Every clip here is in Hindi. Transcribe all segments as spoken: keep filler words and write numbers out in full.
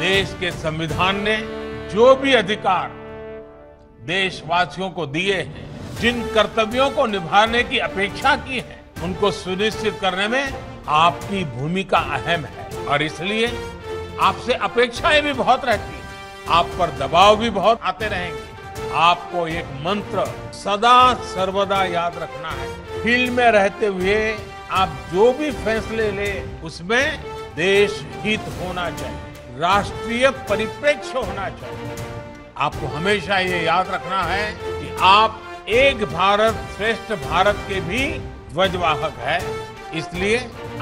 देश के संविधान ने जो भी अधिकार देशवासियों को दिए हैं, जिन कर्तव्यों को निभाने की अपेक्षा की है, उनको सुनिश्चित करने में आपकी भूमिका अहम है और इसलिए आपसे अपेक्षाएं भी बहुत रहती हैं, आप पर दबाव भी बहुत आते रहेंगे। आपको एक मंत्र सदा सर्वदा याद रखना है, फील्ड में रहते हुए आप जो भी फैसले ले उसमें देश हित होना चाहिए, राष्ट्रीय परिप्रेक्ष्य होना चाहिए। आपको हमेशा ये याद रखना है कि आप एक भारत श्रेष्ठ भारत के भी ध्वजवाहक है, इसलिए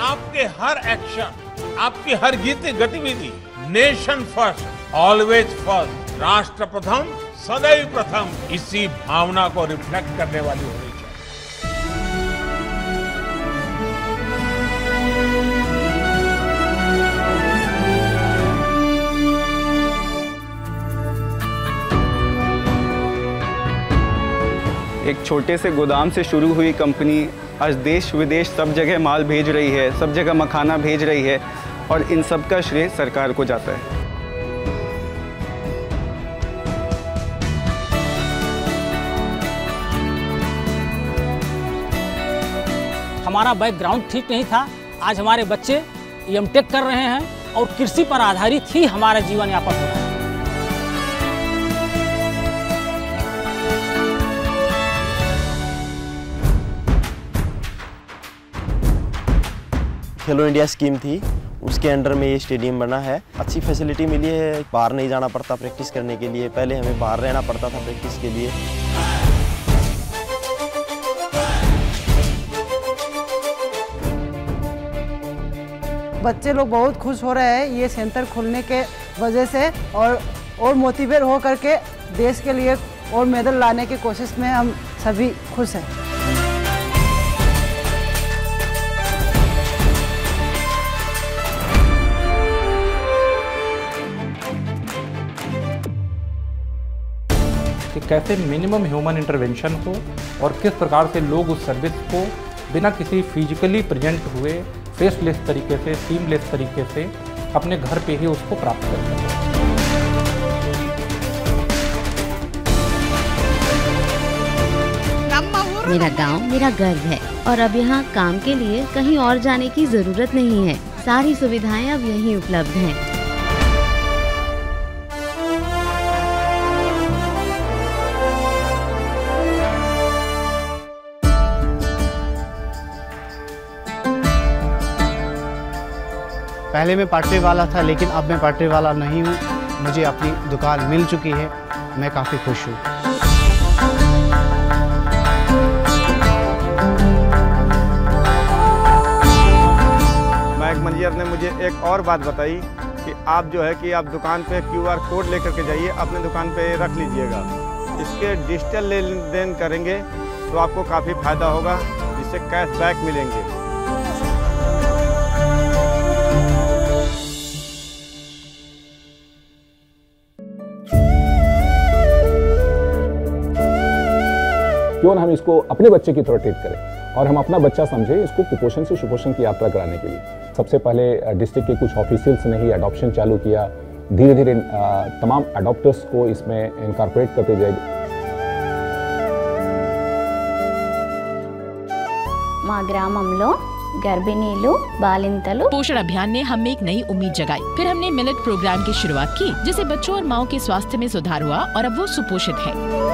आपके हर एक्शन, आपकी हर गतिविधि नेशन फर्स्ट, ऑलवेज फर्स्ट, राष्ट्र प्रथम, सदैव प्रथम, इसी भावना को रिफ्लेक्ट करने वाली होनी चाहिए। एक छोटे से गोदाम से शुरू हुई कंपनी आज देश विदेश सब जगह माल भेज रही है, सब जगह मखाना भेज रही है और इन सब का श्रेय सरकार को जाता है। हमारा बैकग्राउंड ठीक नहीं था, आज हमारे बच्चे एम टेक कर रहे हैं और कृषि पर आधारित ही हमारा जीवन यापन हो रहा है। खेलो इंडिया स्कीम थी, उसके अंडर में ये स्टेडियम बना है। अच्छी फैसिलिटी मिली है, बाहर नहीं जाना पड़ता प्रैक्टिस करने के लिए, पहले हमें बाहर रहना पड़ता था प्रैक्टिस के लिए। बच्चे लोग बहुत खुश हो रहे हैं ये सेंटर खुलने के वजह से और और मोटिवेट हो करके देश के लिए और मेडल लाने की कोशिश में हम सभी खुश हैं। कि कैसे मिनिमम ह्यूमन इंटरवेंशन हो और किस प्रकार से लोग उस सर्विस को बिना किसी फिजिकली प्रेजेंट हुए फेसलेस तरीके से, सीमलेस तरीके से अपने घर पे ही उसको प्राप्त कर सकें। मेरा गांव मेरा गर्व है और अब यहाँ काम के लिए कहीं और जाने की जरूरत नहीं है, सारी सुविधाएं अब यहीं उपलब्ध हैं। पहले मैं पटरी वाला था लेकिन अब मैं पटरी वाला नहीं हूँ, मुझे अपनी दुकान मिल चुकी है, मैं काफ़ी खुश हूँ। बैंक मैनेजर ने मुझे एक और बात बताई कि आप जो है कि आप दुकान पे क्यूआर कोड लेकर के जाइए, अपने दुकान पे रख लीजिएगा, इसके डिजिटल लेन देन करेंगे तो आपको काफ़ी फायदा होगा, जिससे कैशबैक मिलेंगे। क्यों हम इसको अपने बच्चे की तरह ट्रीट करें और हम अपना बच्चा समझे, इसको कुपोषण से सुपोषण की यात्रा कराने के लिए। सबसे पहले डिस्ट्रिक्ट के कुछ ऑफिसर्स ने ही अडॉप्शन चालू किया, धीरे धीरे तमाम अडॉप्टर्स को इसमें इनकॉर्पोरेट करते जाएंगे। మా గ్రామంలో गर्भिणीलू बालिंतलू पोषण अभियान ने हमें एक नई उम्मीद जगाई। फिर हमने मिलेट प्रोग्राम की शुरुआत की, जिससे बच्चों और माओ के स्वास्थ्य में सुधार हुआ और अब वो सुपोषित है।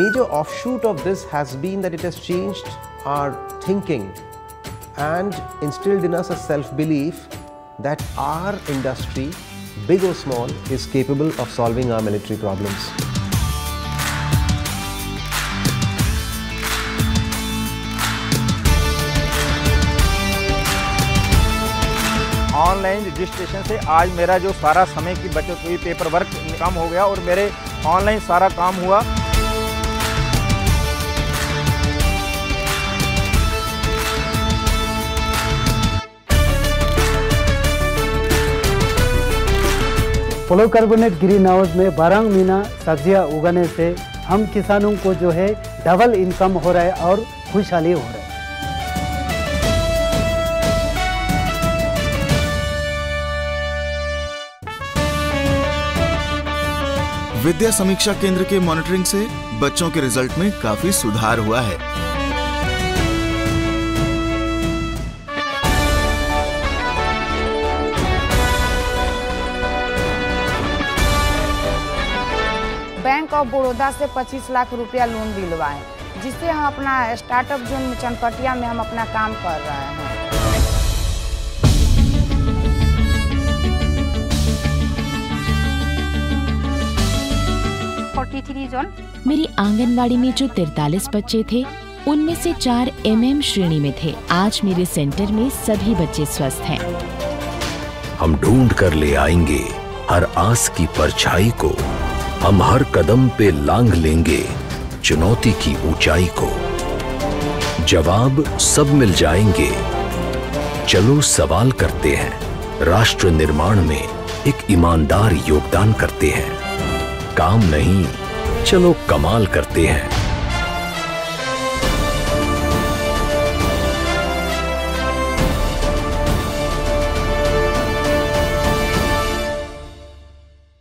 Major offshoot of this has been that it has changed our thinking and instilled in us a self-belief that our industry, big or small, is capable of solving our military problems. Online registration से आज मेरा जो सारा समय की बचत हुई, पेपर वर्क कम हो गया और मेरे ऑनलाइन सारा काम हुआ। पोलो कार्बोनेट ग्रीन हाउस में बारह महीना सब्जियां उगाने से हम किसानों को जो है डबल इनकम हो रहा है और खुशहाली हो रहा है। विद्या समीक्षा केंद्र के मॉनिटरिंग से बच्चों के रिजल्ट में काफी सुधार हुआ है। बैंक ऑफ बड़ौदा से पच्चीस लाख रुपया लोन दिलवाए, जिससे हम अपना स्टार्टअप जोन चनपटिया में हम अपना काम कर रहे हैं। मेरी आंगनवाड़ी में जो तिरतालीस बच्चे थे उनमें से चार एमएम श्रेणी में थे। आज मेरे सेंटर में सभी बच्चे स्वस्थ हैं। हम ढूंढ कर ले आएंगे हर आस की परछाई को, हम हर कदम पे लांग लेंगे चुनौती की ऊंचाई को। जवाब सब मिल जाएंगे, चलो सवाल करते हैं। राष्ट्र निर्माण में एक ईमानदार योगदान करते हैं, काम नहीं चलो कमाल करते हैं।